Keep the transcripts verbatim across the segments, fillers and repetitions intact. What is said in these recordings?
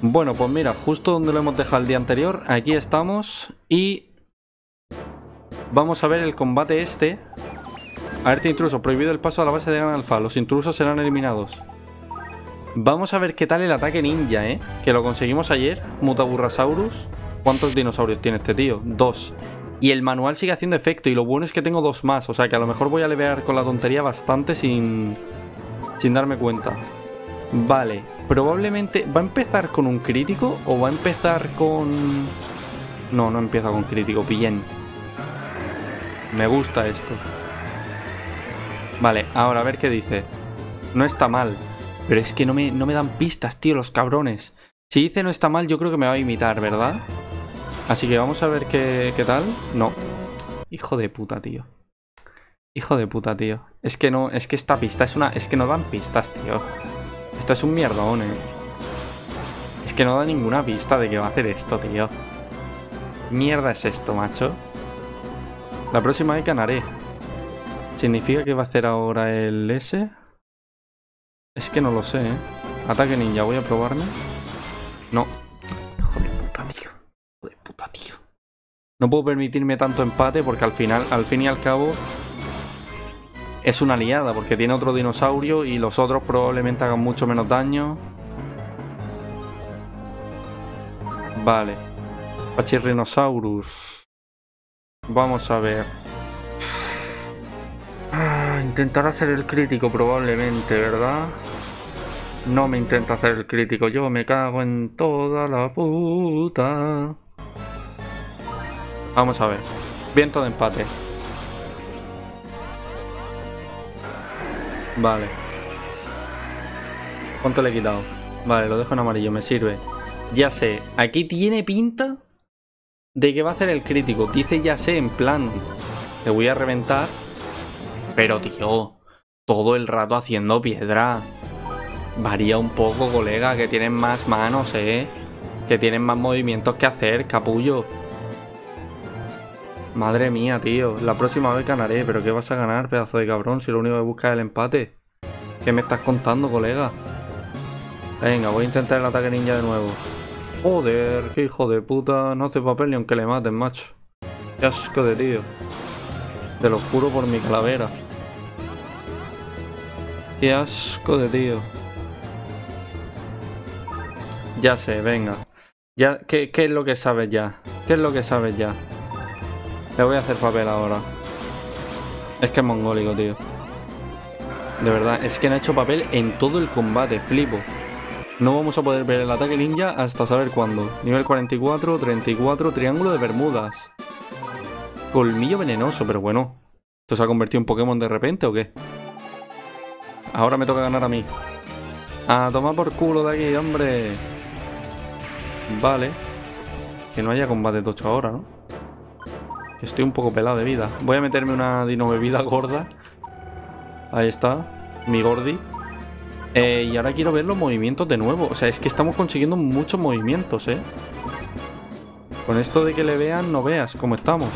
Bueno, pues mira, justo donde lo hemos dejado el día anterior, aquí estamos y vamos a ver el combate este. Alerta intruso, prohibido el paso a la base de Gang Alfa, los intrusos serán eliminados. Vamos a ver qué tal el ataque ninja, ¿eh? Que lo conseguimos ayer, Mutaburrasaurus. ¿Cuántos dinosaurios tiene este tío? Dos. Y el manual sigue haciendo efecto y lo bueno es que tengo dos más, o sea que a lo mejor voy a levear con la tontería bastante sin, sin darme cuenta. Vale, probablemente... ¿Va a empezar con un crítico o va a empezar con...? No, no empieza con crítico, bien. Me gusta esto. Vale, ahora a ver qué dice. No está mal, pero es que no me, no me dan pistas, tío, los cabrones. Si dice no está mal, yo creo que me va a imitar, ¿verdad? Así que vamos a ver qué, qué tal. No. Hijo de puta, tío. Hijo de puta, tío. Es que no, es que esta pista es una... Es que no dan pistas, tío. Esta es un mierdón, eh. Es que no da ninguna pista de que va a hacer esto, tío. Mierda es esto, macho. La próxima vez ganaré. ¿Significa que va a hacer ahora el S? Es que no lo sé, eh. Ataque ninja, voy a probarme. No. Tío. No puedo permitirme tanto empate porque al final, al fin y al cabo, es una liada porque tiene otro dinosaurio y los otros probablemente hagan mucho menos daño. Vale. Pachirrinosaurus. Vamos a ver. Ah, intentará hacer el crítico probablemente, ¿verdad? No me intenta hacer el crítico. Yo me cago en toda la puta. Vamos a ver. Viento de empate. Vale. ¿Cuánto le he quitado? Vale, lo dejo en amarillo, me sirve. Ya sé, aquí tiene pinta de que va a hacer el crítico. Dice ya sé, en plan, te voy a reventar. Pero tío, todo el rato haciendo piedra. Varía un poco, colega, que tienen más manos, eh. Que tienen más movimientos que hacer, capullo. Madre mía, tío. La próxima vez ganaré. ¿Pero qué vas a ganar, pedazo de cabrón? Si lo único que buscas es el empate. ¿Qué me estás contando, colega? Venga, voy a intentar el ataque ninja de nuevo. Joder, qué hijo de puta. No hace papel ni aunque le maten, macho. Qué asco de tío. Te lo juro por mi calavera. Qué asco de tío. Ya sé, venga. Ya, ¿qué, qué es lo que sabes ya? ¿Qué es lo que sabes ya? Le voy a hacer papel ahora. Es que es mongólico, tío. De verdad, es que no ha hecho papel en todo el combate, flipo. No vamos a poder ver el ataque ninja hasta saber cuándo. Nivel cuarenta y cuatro, treinta y cuatro, triángulo de Bermudas. Colmillo venenoso, pero bueno. ¿Esto se ha convertido en Pokémon de repente o qué? Ahora me toca ganar a mí. A tomar por culo de aquí, hombre. Vale. Que no haya combate tocho ahora, ¿no? Estoy un poco pelado de vida. Voy a meterme una dino bebida gorda. Ahí está. Mi gordi. Eh, y ahora quiero ver los movimientos de nuevo. O sea, es que estamos consiguiendo muchos movimientos, ¿eh? Con esto de que le vean, no veas cómo estamos.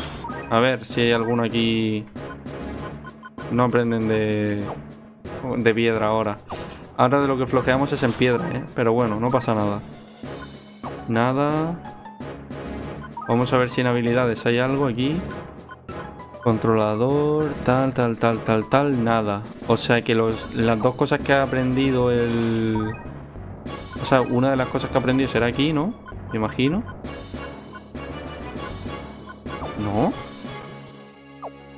A ver si hay alguno aquí... No aprenden de... De piedra ahora. Ahora de lo que flojeamos es en piedra, ¿eh? Pero bueno, no pasa nada. Nada... Vamos a ver si en habilidades hay algo aquí. Controlador, tal, tal, tal, tal, tal, nada. O sea que los, las dos cosas que ha aprendido el... O sea, una de las cosas que ha aprendido será aquí, ¿no? Me imagino. ¿No?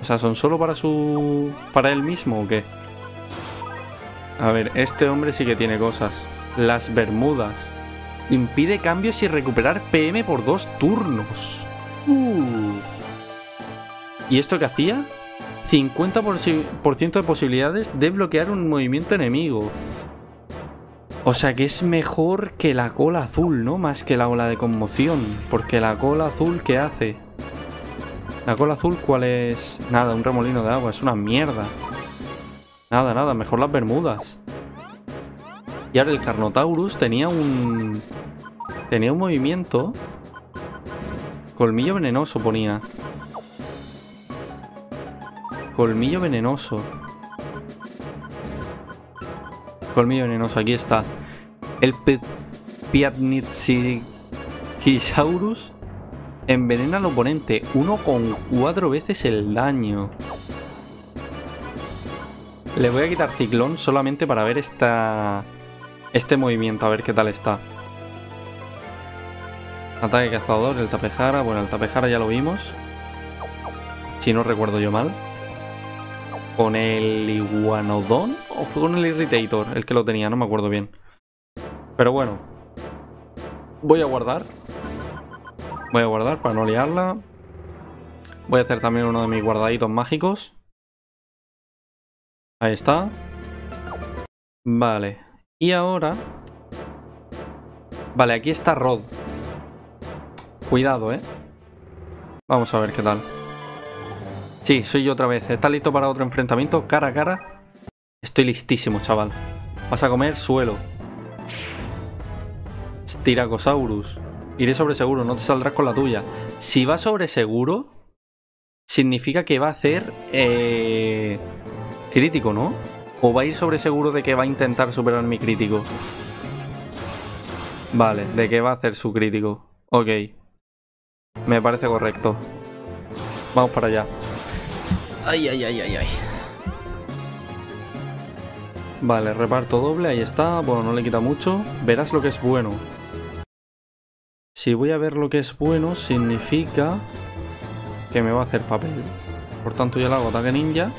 O sea, ¿son solo para su... para él mismo o qué? A ver, este hombre sí que tiene cosas. Las Bermudas. Impide cambios y recuperar P M por dos turnos. Uh. ¿Y esto qué hacía? cincuenta por ciento de posibilidades de bloquear un movimiento enemigo. O sea que es mejor que la cola azul, ¿no? Más que la ola de conmoción. Porque la cola azul, ¿qué hace? ¿La cola azul cuál es? Nada, un remolino de agua. Es una mierda. Nada, nada. Mejor las Bermudas. Y ahora el Carnotaurus tenía un... Tenía un movimiento. Colmillo venenoso ponía. Colmillo venenoso. Colmillo venenoso, aquí está. El pe... Piatnitzkysaurus envenena al oponente uno coma cuatro veces el daño. Le voy a quitar ciclón solamente para ver esta, este movimiento, a ver qué tal está. Ataque cazador, el Tapejara. Bueno, el Tapejara ya lo vimos, si no recuerdo yo mal. ¿Con el Iguanodón o fue con el Irritator el que lo tenía? No me acuerdo bien. Pero bueno, voy a guardar. Voy a guardar para no liarla. Voy a hacer también uno de mis guardaditos mágicos. Ahí está. Vale. Y ahora... Vale, aquí está Rod. Cuidado, ¿eh? Vamos a ver qué tal. Sí, soy yo otra vez. ¿Estás listo para otro enfrentamiento? Cara a cara. Estoy listísimo, chaval. Vas a comer suelo. Styracosaurus. Iré sobre seguro, no te saldrás con la tuya. Si va sobre seguro, significa que va a hacer eh, crítico, ¿no? O va a ir sobre seguro de que va a intentar superar mi crítico. Vale, de que va a hacer su crítico. Ok. Me parece correcto. Vamos para allá. Ay, ay, ay, ay, ay. Vale, reparto doble, ahí está. Bueno, no le quita mucho. Verás lo que es bueno. Si voy a ver lo que es bueno, significa que me va a hacer papel. Por tanto, yo le hago ataque ninja.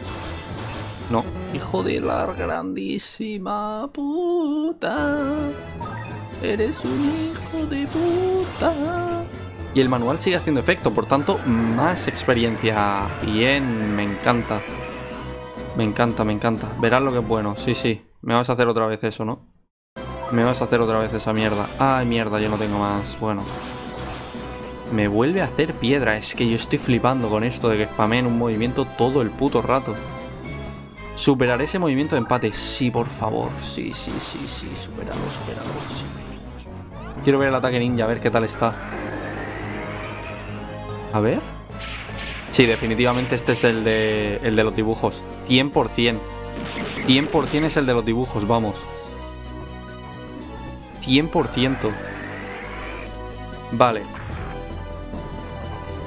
No. Hijo de la grandísima puta. Eres un hijo de puta. Y el manual sigue haciendo efecto, por tanto, más experiencia. Bien, me encanta. Me encanta, me encanta. Verás lo que es bueno, sí, sí. Me vas a hacer otra vez eso, ¿no? Me vas a hacer otra vez esa mierda. Ay, mierda, yo no tengo más. Bueno. Me vuelve a hacer piedra. Es que yo estoy flipando con esto de que spameen un movimiento todo el puto rato. Superaré ese movimiento de empate. Sí, por favor. Sí, sí, sí, sí. Superalo, superalo. Sí. Quiero ver el ataque ninja, a ver qué tal está. A ver. Sí, definitivamente este es el de, el de los dibujos. cien por cien. cien por cien es el de los dibujos, vamos. cien por ciento. Vale.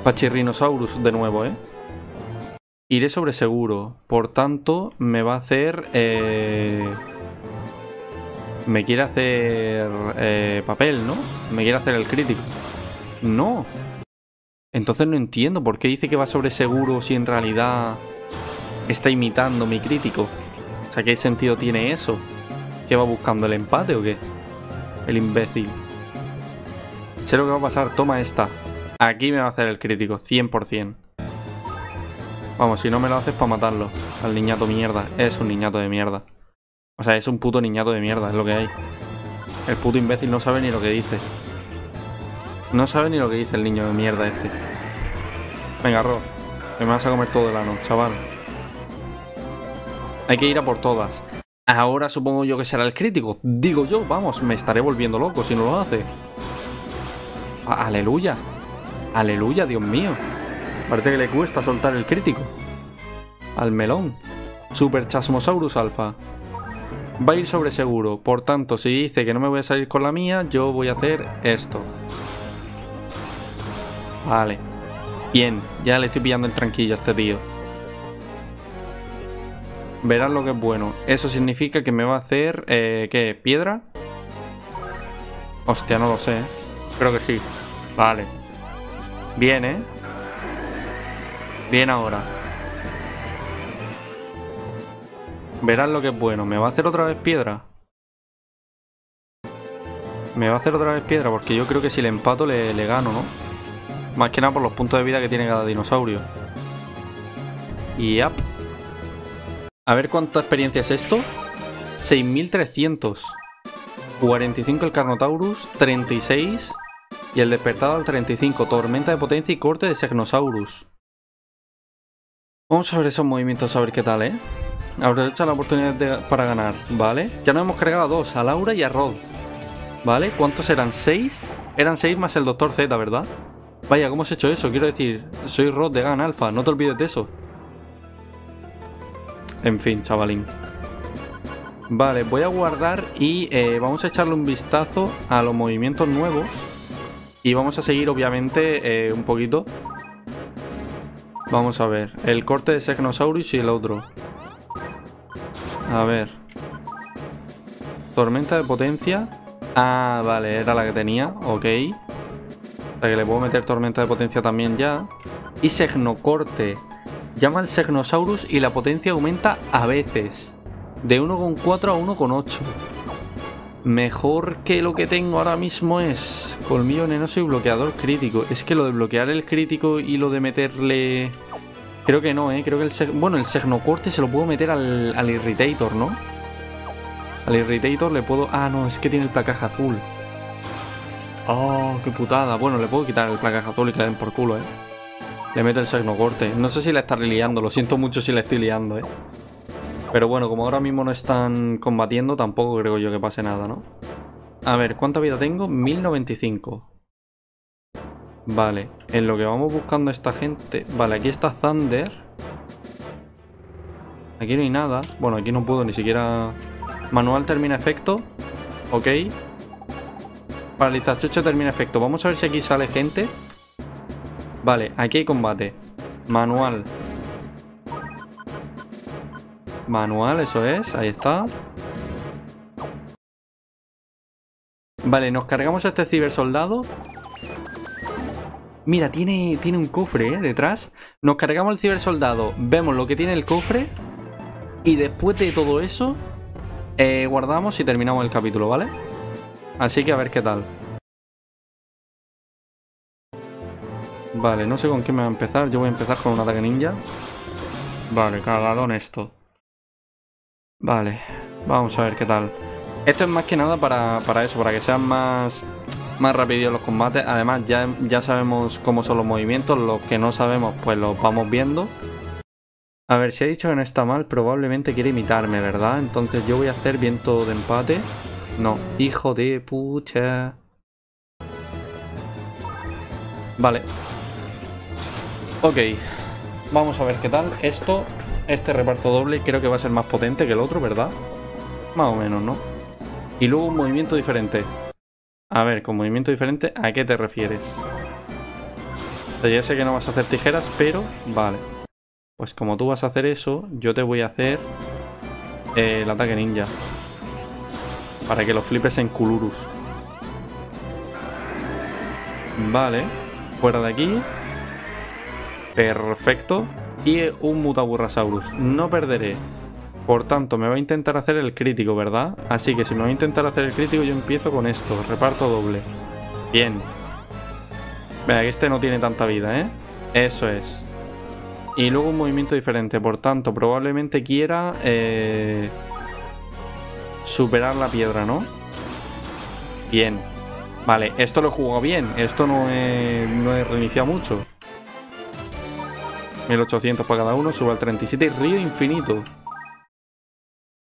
Pachirrinosaurus de nuevo, ¿eh? Iré sobre seguro. Por tanto, me va a hacer... Eh... Me quiere hacer... Eh, papel, ¿no? Me quiere hacer el crítico. No. Entonces no entiendo por qué dice que va sobre seguro si en realidad está imitando mi crítico. O sea, ¿qué sentido tiene eso? ¿Que va buscando el empate o qué? El imbécil. Sé lo que va a pasar. Toma esta. Aquí me va a hacer el crítico, cien por cien. Vamos, si no me lo haces para matarlo. Al niñato mierda. Es un niñato de mierda. O sea, es un puto niñato de mierda, es lo que hay. El puto imbécil no sabe ni lo que dice. No sabe ni lo que dice el niño de mierda este. Venga, Rod. Me vas a comer todo el ano, chaval. Hay que ir a por todas. Ahora supongo yo que será el crítico. Digo yo, vamos, me estaré volviendo loco si no lo hace. A- Aleluya. Aleluya, Dios mío. Parece que le cuesta soltar el crítico. Al melón. Super Chasmosaurus Alfa. Va a ir sobre seguro. Por tanto, si dice que no me voy a salir con la mía, yo voy a hacer esto. Vale. Bien, ya le estoy pillando el tranquillo a este tío. Verás lo que es bueno. Eso significa que me va a hacer... Eh, ¿Qué? ¿Piedra? Hostia, no lo sé. Creo que sí. Vale. Bien, ¿eh? Bien ahora. Verás lo que es bueno. ¿Me va a hacer otra vez piedra? Me va a hacer otra vez piedra porque yo creo que si le empato le, le gano, ¿no? Más que nada por los puntos de vida que tiene cada dinosaurio. Y up. A ver cuánta experiencia es esto. seis mil trescientos. cuarenta y cinco el Carnotaurus. treinta y seis. Y el despertado al treinta y cinco. Tormenta de potencia y corte de Segnosaurus. Vamos a ver esos movimientos, a ver qué tal, ¿eh? Aprovecha la oportunidad de, para ganar, ¿vale? Ya nos hemos cargado a dos, a Laura y a Rod. ¿Vale? ¿Cuántos eran? ¿seis? Eran seis más el Doctor Z, ¿verdad? Vaya, ¿cómo has hecho eso? Quiero decir, soy Rod de Gang Alfa, no te olvides de eso. En fin, chavalín. Vale, voy a guardar y eh, vamos a echarle un vistazo a los movimientos nuevos. Y vamos a seguir, obviamente, eh, un poquito. Vamos a ver. El corte de Segnosaurus y el otro. A ver. Tormenta de potencia. Ah, vale, era la que tenía. Ok. O sea que le puedo meter tormenta de potencia también ya. Y Segnocorte. Llama al Segnosaurus y la potencia aumenta a veces. De uno coma cuatro a uno coma ocho. Mejor que lo que tengo ahora mismo es colmillo venenoso y bloqueador crítico. Es que lo de bloquear el crítico y lo de meterle... Creo que no, ¿eh? Creo que el... Seg... Bueno, el Segnocorte se lo puedo meter al, al Irritator, ¿no? Al Irritator le puedo... Ah, no, es que tiene el placaje azul. Oh, qué putada. Bueno, le puedo quitar el placaje azul y que le den por culo, ¿eh? Le meto el Segnocorte. No sé si la estaré liando. Lo siento mucho si la estoy liando, ¿eh? Pero bueno, como ahora mismo no están combatiendo, tampoco creo yo que pase nada, ¿no? A ver, ¿cuánta vida tengo? mil noventa y cinco. Vale, en lo que vamos buscando a esta gente... Vale, aquí está Thunder. Aquí no hay nada. Bueno, aquí no puedo ni siquiera... Manual termina efecto. Ok. Paralizar chucho termina efecto. Vamos a ver si aquí sale gente. Vale, aquí hay combate. Manual. Manual, eso es, ahí está. Vale, nos cargamos a este cibersoldado. Mira, tiene, tiene un cofre, ¿eh? Detrás. Nos cargamos al cibersoldado, vemos lo que tiene el cofre. Y después de todo eso, eh, guardamos y terminamos el capítulo, ¿vale? Así que a ver qué tal. Vale, no sé con qué me va a empezar. Yo voy a empezar con un ataque ninja. Vale, cagadón esto. Vale, vamos a ver qué tal. Esto es más que nada para, para eso, para que sean más, más rápidos los combates. Además ya, ya sabemos cómo son los movimientos. Los que no sabemos pues los vamos viendo. A ver, si he dicho que no está mal, probablemente quiere imitarme, ¿verdad? Entonces yo voy a hacer viento de empate. No, hijo de pucha. Vale. Ok, vamos a ver qué tal esto. Este reparto doble creo que va a ser más potente que el otro, ¿verdad? Más o menos, ¿no? Y luego un movimiento diferente. A ver, con movimiento diferente, ¿a qué te refieres? O sea, ya sé que no vas a hacer tijeras, pero... Vale. Pues como tú vas a hacer eso, yo te voy a hacer... Eh, el ataque ninja. Para que lo flipes en Culurus. Vale. Fuera de aquí. Perfecto. Y un Mutaburrasaurus. No perderé. Por tanto, me va a intentar hacer el crítico, ¿verdad? Así que si me va a intentar hacer el crítico, yo empiezo con esto. Reparto doble. Bien. Vea, que este no tiene tanta vida, ¿eh? Eso es. Y luego un movimiento diferente. Por tanto, probablemente quiera... Eh, superar la piedra, ¿no? Bien. Vale, esto lo he jugado bien. Esto no he, no he reiniciado mucho. mil ochocientos para cada uno, sube al treinta y siete. Río infinito.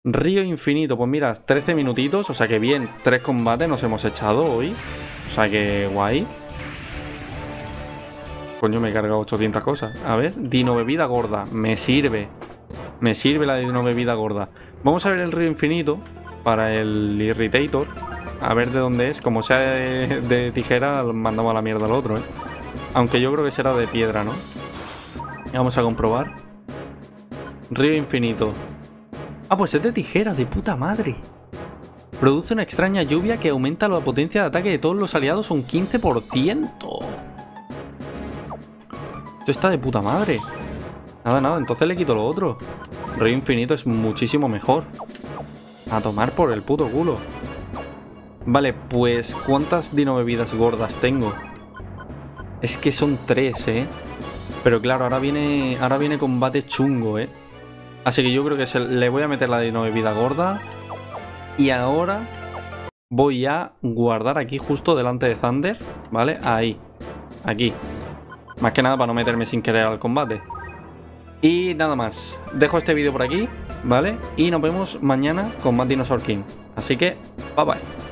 Río infinito, pues mira, trece minutitos. O sea que bien, tres combates nos hemos echado hoy. O sea que guay. Coño, me he cargado ochocientas cosas. A ver, dino bebida gorda, me sirve. Me sirve la dino bebida gorda. Vamos a ver el río infinito para el Irritator. A ver de dónde es, como sea de, de tijera, mandamos a la mierda al otro, ¿eh? Aunque yo creo que será de piedra, ¿no? Vamos a comprobar. Río infinito. Ah, pues es de tijera, de puta madre. Produce una extraña lluvia que aumenta la potencia de ataque de todos los aliados un quince por ciento. Esto está de puta madre. Nada, nada, entonces le quito lo otro. Río infinito es muchísimo mejor. A tomar por el puto culo. Vale, pues ¿cuántas dino bebidas gordas tengo? Es que son tres, ¿eh? Pero claro, ahora viene ahora viene combate chungo, ¿eh? Así que yo creo que se, le voy a meter la de no bebida gorda. Y ahora voy a guardar aquí justo delante de Thunder, ¿vale? Ahí, aquí. Más que nada para no meterme sin querer al combate. Y nada más. Dejo este vídeo por aquí, ¿vale? Y nos vemos mañana con más Dinosaur King. Así que, bye bye.